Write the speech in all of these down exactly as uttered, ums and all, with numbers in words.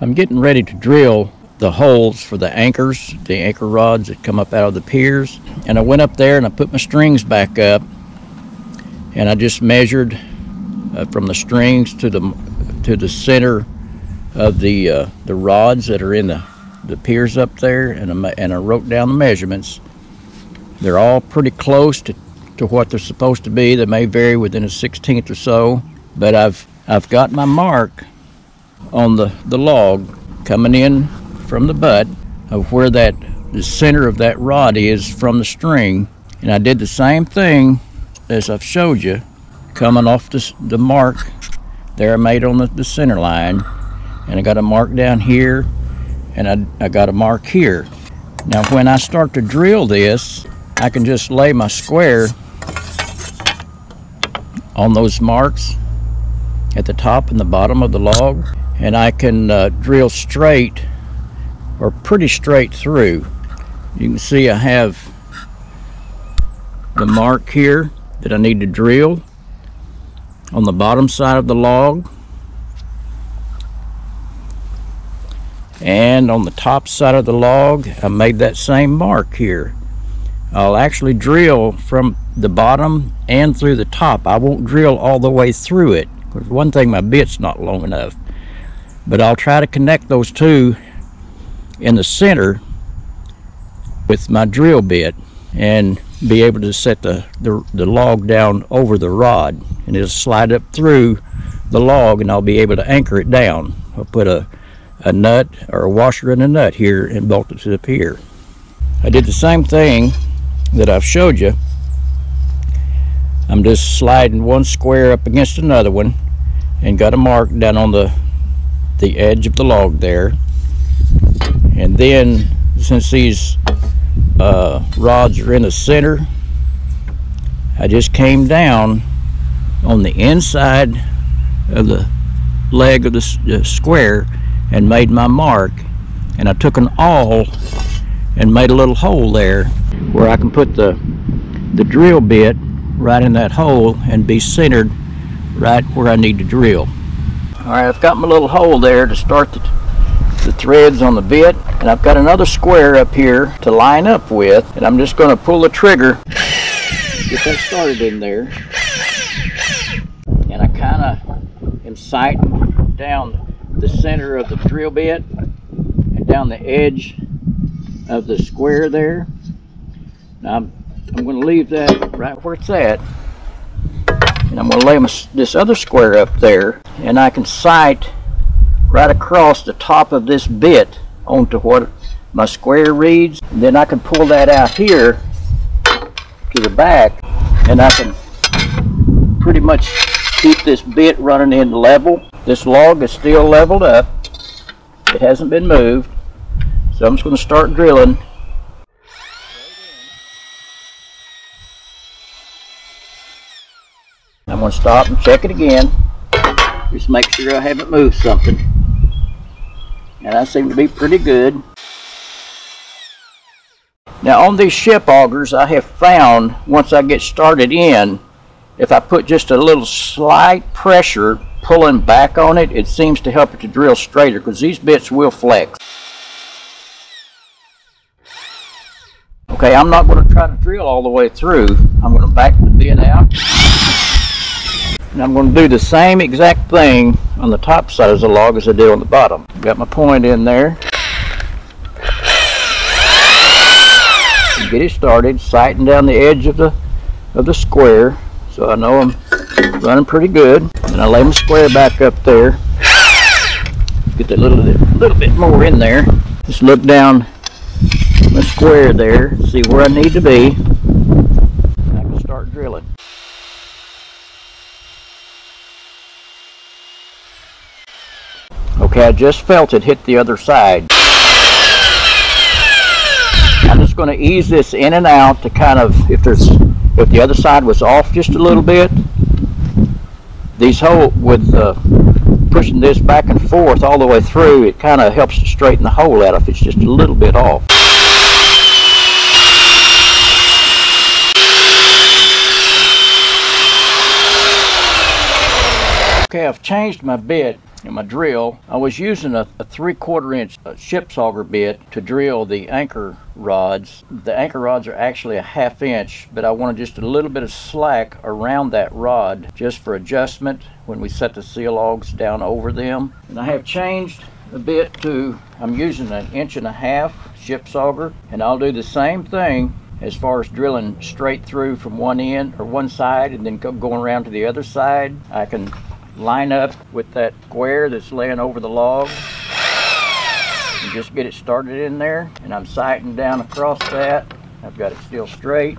I'm getting ready to drill the holes for the anchors, the anchor rods that come up out of the piers. And I went up there and I put my strings back up, and I just measured uh, from the strings to the to the center of the uh, the rods that are in the the piers up there, and I, and I wrote down the measurements. They're all pretty close to to what they're supposed to be. They may vary within a sixteenth or so, but I've I've got my mark on the the log coming in from the butt of where that the center of that rod is from the string. And I did the same thing as I've showed you, coming off the, the mark there I made on the, the center line, and I got a mark down here, and I, I got a mark here. Now when I start to drill this, I can just lay my square on those marks at the top and the bottom of the log, and I can uh, drill straight, or pretty straight through. You can see I have the mark here that I need to drill on the bottom side of the log, and on the top side of the log I made that same mark here. I'll actually drill from the bottom and through the top. I won't drill all the way through it. There's one thing, my bit's not long enough, but I'll try to connect those two in the center with my drill bit and be able to set the, the, the log down over the rod, and it'll slide up through the log, and I'll be able to anchor it down. I'll put a, a nut or a washer and a nut here and bolt it to the pier. I did the same thing that I've showed you. I'm just sliding one square up against another one, and got a mark down on the the edge of the log there. And then, since these uh, rods are in the center, I just came down on the inside of the leg of the, the square and made my mark. And I took an awl and made a little hole there where I can put the the drill bit right in that hole and be centered right where I need to drill. All right, I've got my little hole there to start the the threads on the bit, and I've got another square up here to line up with, and I'm just going to pull the trigger, get that started in there, and I kind of am sighting down the center of the drill bit and down the edge of the square there. Now I'm, I'm going to leave that right where it's at, and I'm going to lay my, this other square up there, and I can sight right across the top of this bit onto what my square reads. And then I can pull that out here to the back, and I can pretty much keep this bit running in level. This log is still leveled up. It hasn't been moved. So I'm just going to start drilling. I'm going to stop and check it again. Just make sure I haven't moved something. And I seem to be pretty good. Now on these ship augers, I have found once I get started in, if I put just a little slight pressure pulling back on it, it seems to help it to drill straighter, because these bits will flex. Okay, I'm not going to try to drill all the way through. I'm going to back the bit out. And I'm going to do the same exact thing on the top side of the log as I did on the bottom. Got my point in there. Get it started, sighting down the edge of the of the square, so I know I'm running pretty good. And I lay my square back up there. Get that little bit, little bit more in there. Just look down my square there, see where I need to be. And I can start drilling. Okay, I just felt it hit the other side. I'm just going to ease this in and out to kind of, if there's, if the other side was off just a little bit, these holes with uh, pushing this back and forth all the way through, it kind of helps to straighten the hole out if it's just a little bit off. Okay, I've changed my bit. in my drill, I was using a, a three-quarter inch ship sauger bit to drill the anchor rods. The anchor rods are actually a half inch, but I wanted just a little bit of slack around that rod just for adjustment when we set the seal logs down over them. And I have changed a bit to, I'm using an inch and a half ship sauger, and I'll do the same thing as far as drilling straight through from one end or one side and then go, going around to the other side. I can line up with that square that's laying over the log and just get it started in there, and I'm sighting down across that. I've got it still straight.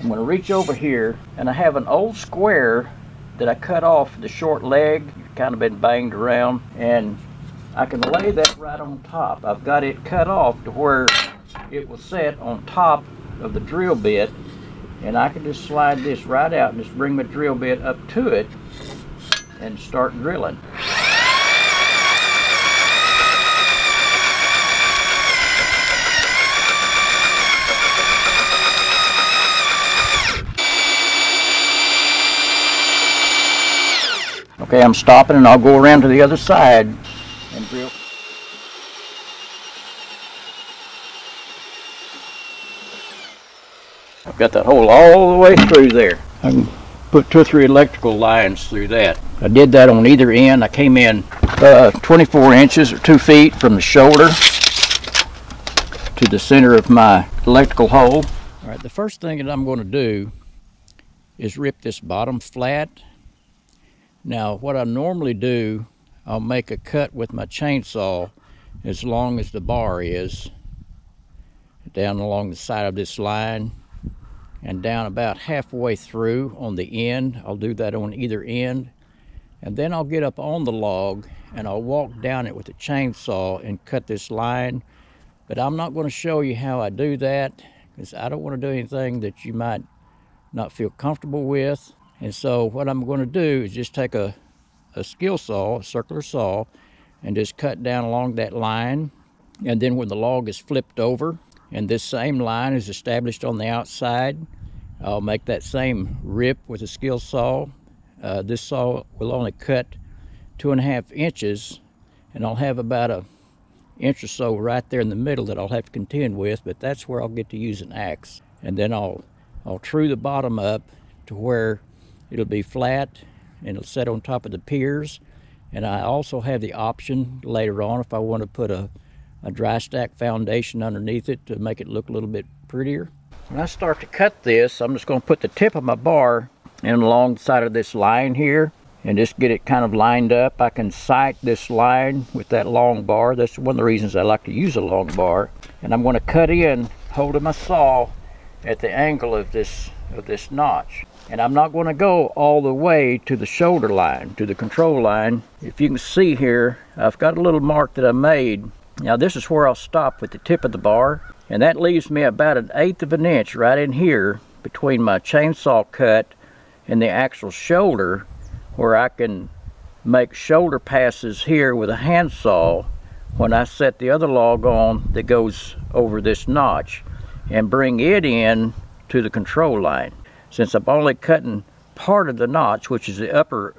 I'm going to reach over here, and I have an old square that I cut off the short leg. It's kind of been banged around, and I can lay that right on top. I've got it cut off to where it will set on top of the drill bit, and I can just slide this right out and just bring my drill bit up to it and start drilling. Okay, I'm stopping, and I'll go around to the other side and drill. I've got that hole all the way through there. I can put two or three electrical lines through that. I did that on either end. I came in uh, twenty-four inches or two feet from the shoulder to the center of my electrical hole. All right, the first thing that I'm going to do is rip this bottom flat. Now, what I normally do, I'll make a cut with my chainsaw as long as the bar is down along the side of this line, and down about halfway through on the end. I'll do that on either end, and then I'll get up on the log and I'll walk down it with a chainsaw and cut this line. But I'm not going to show you how I do that, because I don't want to do anything that you might not feel comfortable with. And so what I'm going to do is just take a, a skill saw, a circular saw, and just cut down along that line. And then when the log is flipped over and this same line is established on the outside, I'll make that same rip with a skill saw. Uh, this saw will only cut two and a half inches, and I'll have about an inch or so right there in the middle that I'll have to contend with, but that's where I'll get to use an axe. And then I'll, I'll true the bottom up to where it'll be flat and it'll set on top of the piers. And I also have the option later on, if I want to put a a dry stack foundation underneath it to make it look a little bit prettier. When I start to cut this, I'm just going to put the tip of my bar in along the side of this line here and just get it kind of lined up. I can sight this line with that long bar. That's one of the reasons I like to use a long bar. And I'm going to cut in holding my saw at the angle of this of this notch. And I'm not going to go all the way to the shoulder line, to the control line. If you can see here, I've got a little mark that I made. Now this is where I'll stop with the tip of the bar, and that leaves me about an eighth of an inch right in here between my chainsaw cut and the actual shoulder, where I can make shoulder passes here with a handsaw when I set the other log on that goes over this notch and bring it in to the control line. Since I'm only cutting part of the notch, which is the upper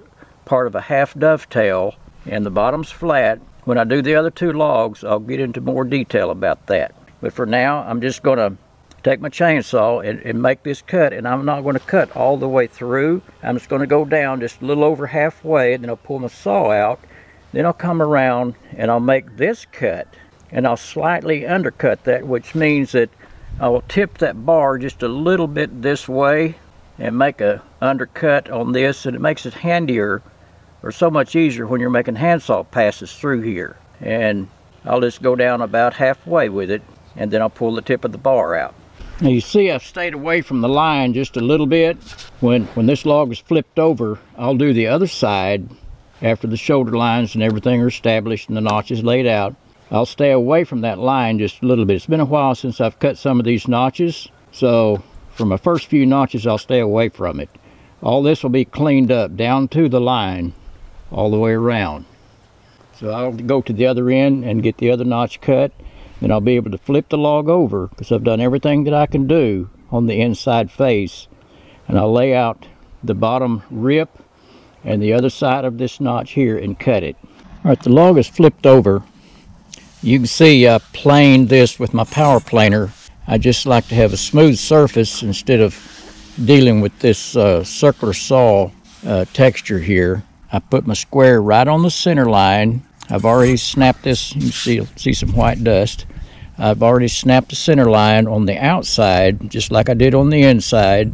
part of a half dovetail, and the bottom's flat, when I do the other two logs, I'll get into more detail about that. But for now, I'm just going to take my chainsaw and, and make this cut, and I'm not going to cut all the way through. I'm just going to go down just a little over halfway, and then I'll pull my saw out. Then I'll come around, and I'll make this cut, and I'll slightly undercut that, which means that I'll tip that bar just a little bit this way and make an undercut on this, and it makes it handier, or so much easier, when you're making handsaw passes through here. And I'll just go down about halfway with it, and then I'll pull the tip of the bar out. Now you see I've stayed away from the line just a little bit. When, when this log is flipped over, I'll do the other side after the shoulder lines and everything are established and the notch is laid out. I'll stay away from that line just a little bit. It's been a while since I've cut some of these notches, so for my first few notches, I'll stay away from it. All this will be cleaned up down to the line, all the way around. So I'll go to the other end and get the other notch cut, and I'll be able to flip the log over because I've done everything that I can do on the inside face. And I'll lay out the bottom rip and the other side of this notch here and cut it. Alright, the log is flipped over. You can see I planed this with my power planer. I just like to have a smooth surface instead of dealing with this uh, circular saw uh, texture here. I put my square right on the center line. I've already snapped this. You can see, see some white dust. I've already snapped the center line on the outside, just like I did on the inside.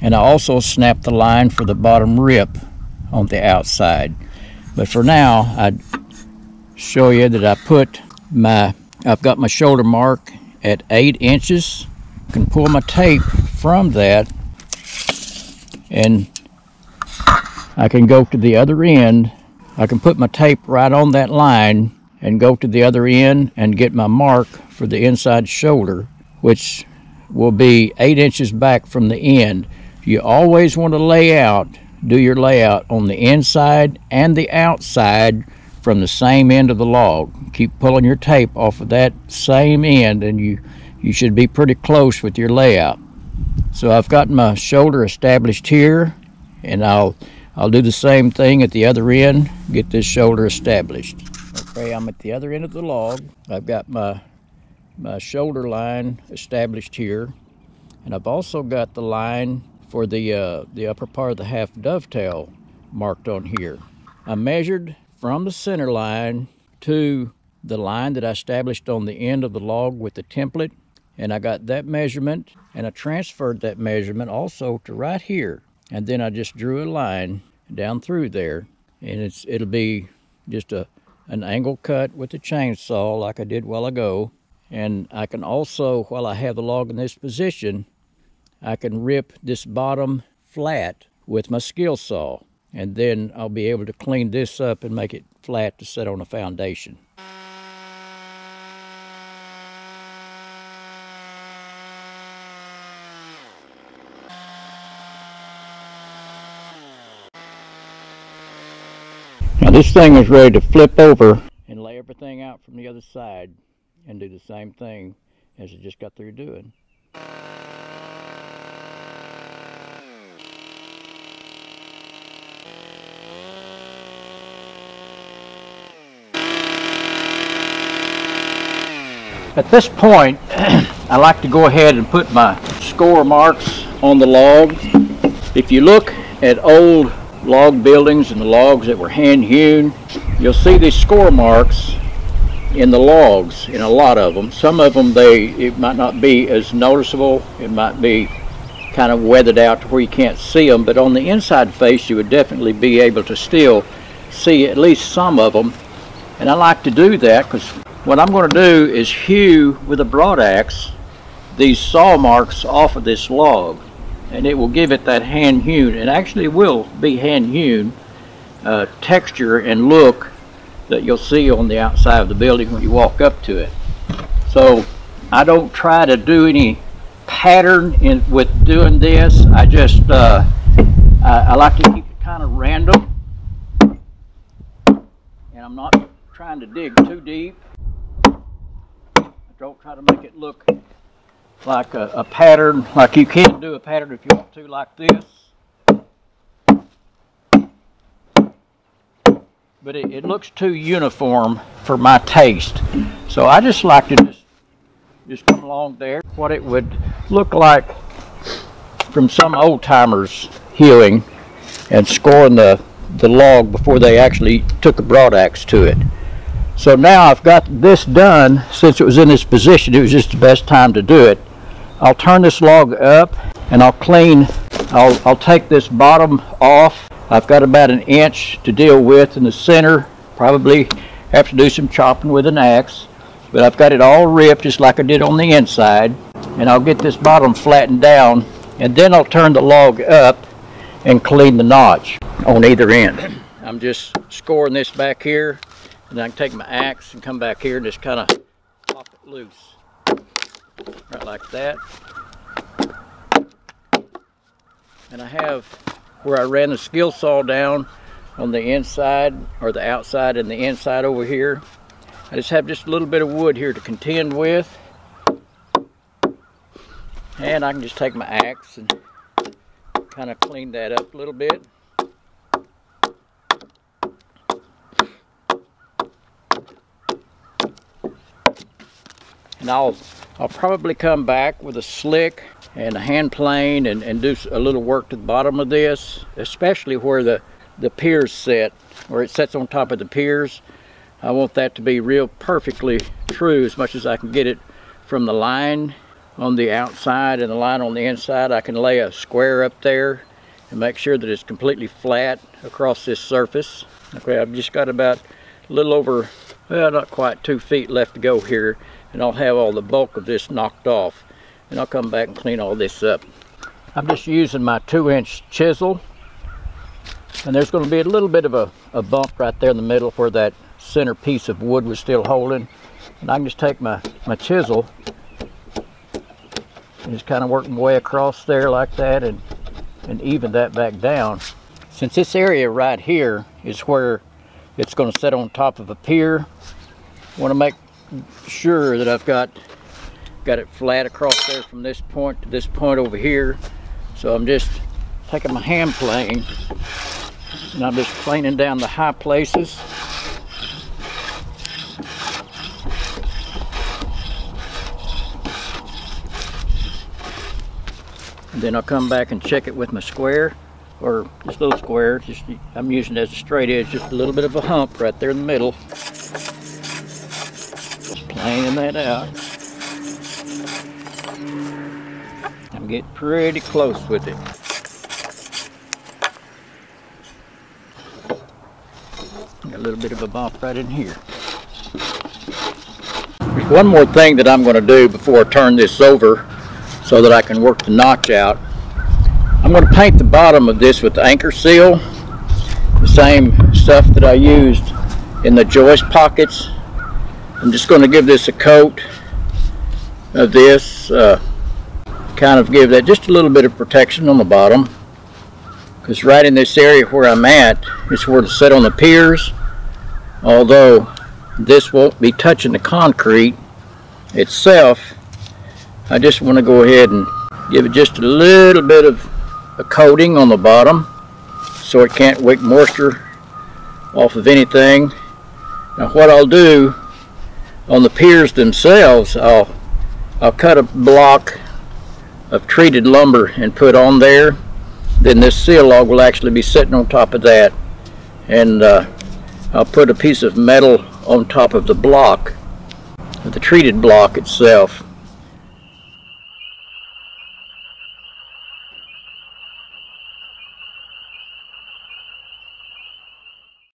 And I also snapped the line for the bottom rip on the outside. But for now, I show you that I put my, I've got my shoulder mark at eight inches. I can pull my tape from that and I can go to the other end. I can put my tape right on that line and go to the other end and get my mark for the inside shoulder, which will be eight inches back from the end. You always want to lay out, do your layout on the inside and the outside from the same end of the log. Keep pulling your tape off of that same end and you, you should be pretty close with your layout. So I've got my shoulder established here, and I'll, I'll do the same thing at the other end, get this shoulder established. Okay, I'm at the other end of the log. I've got my, my shoulder line established here, and I've also got the line for the, uh, the upper part of the half dovetail marked on here. I measured from the center line to the line that I established on the end of the log with the template, and I got that measurement, and I transferred that measurement also to right here, and then I just drew a line down through there, and it's it'll be just a an angle cut with a chainsaw like I did a while ago. And I can also, while I have the log in this position, I can rip this bottom flat with my skill saw, and then I'll be able to clean this up and make it flat to set on a foundation. Now this thing is ready to flip over and lay everything out from the other side and do the same thing as I just got through doing. At this point, I like to go ahead and put my score marks on the log. If you look at old log buildings and the logs that were hand-hewn, you'll see these score marks in the logs, in a lot of them. Some of them, they it might not be as noticeable. It might be kind of weathered out to where you can't see them, but on the inside face, you would definitely be able to still see at least some of them. And I like to do that because what I'm going to do is hew with a broad axe these saw marks off of this log, and it will give it that hand hewn, and actually it will be hand hewn uh, texture and look that you'll see on the outside of the building when you walk up to it. So I don't try to do any pattern in with doing this. I just uh, I, I like to keep it kind of random, and I'm not trying to dig too deep. Don't try to make it look like a, a pattern, like you can do a pattern if you want to, like this. But it, it looks too uniform for my taste. So I just like to just, just come along there. What it would look like from some old timers hewing and scoring the, the log before they actually took a broad axe to it. So now I've got this done. Since it was in this position, it was just the best time to do it. I'll turn this log up and I'll clean, I'll, I'll take this bottom off. I've got about an inch to deal with in the center. Probably have to do some chopping with an axe, but I've got it all ripped just like I did on the inside. And I'll get this bottom flattened down, and then I'll turn the log up and clean the notch on either end. I'm just scoring this back here. And I can take my axe and come back here and just kind of pop it loose. Right like that. And I have where I ran the skill saw down on the inside, or the outside and the inside over here. I just have just a little bit of wood here to contend with. And I can just take my axe and kind of clean that up a little bit. and I'll I'll probably come back with a slick and a hand plane and, and do a little work to the bottom of this, especially where the the piers set, where it sets on top of the piers. I want that to be real perfectly true as much as I can get it from the line on the outside and the line on the inside. I can lay a square up there and make sure that it's completely flat across this surface. Okay, I've just got about a little over, well, not quite two feet left to go here, and I'll have all the bulk of this knocked off, and I'll come back and clean all this up. I'm just using my two inch chisel, and there's going to be a little bit of a, a bump right there in the middle where that center piece of wood was still holding, and I can just take my, my chisel and just kind of work my way across there like that, and and even that back down. Since this area right here is where it's going to set on top of a pier, I want to make sure that I've got got it flat across there from this point to this point over here. So I'm just taking my hand plane and I'm just planing down the high places. Then I'll come back and check it with my square, or this little square. Just I'm using it as a straight edge, just a little bit of a hump right there in the middle. Just planing that out. I'm getting pretty close with it. Got a little bit of a bump right in here. There's one more thing that I'm going to do before I turn this over, so that I can work the notch out. I'm going to paint the bottom of this with Anchorseal, the same stuff that I used in the joist pockets. I'm just going to give this a coat of this, uh, kind of give that just a little bit of protection on the bottom, because right in this area where I'm at is where to set on the piers. Although this won't be touching the concrete itself, I just want to go ahead and give it just a little bit of a coating on the bottom so it can't wick moisture off of anything. Now what I'll do on the piers themselves, I'll, I'll cut a block of treated lumber and put on there. Then this seal log will actually be sitting on top of that. And uh, I'll put a piece of metal on top of the block, the treated block itself.